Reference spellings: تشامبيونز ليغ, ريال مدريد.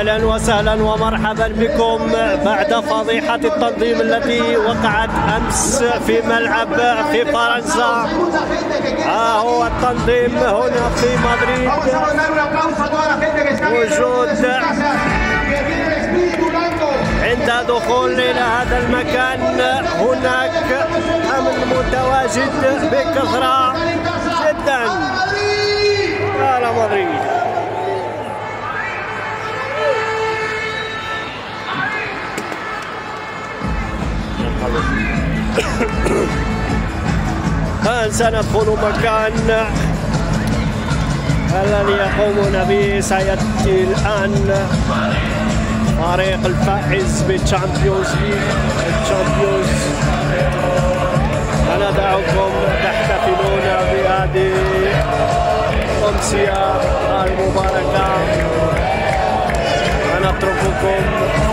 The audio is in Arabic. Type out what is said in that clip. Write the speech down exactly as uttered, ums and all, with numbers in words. أهلا وسهلا ومرحبا بكم بعد فضيحة التنظيم التي وقعت أمس في ملعب في فرنسا. ها هو التنظيم هنا في مدريد، وجود عند دخول إلى هذا المكان هناك أمن متواجد بكثرة جدا على مدريد. الآن سندخل مكان الذي يقومون به. سيأتي الآن فريق الفائز بالتشامبيونز ليغ التشامبيونز، سندعكم تحتفلون بهذه الأمسية المباركة. سنترككم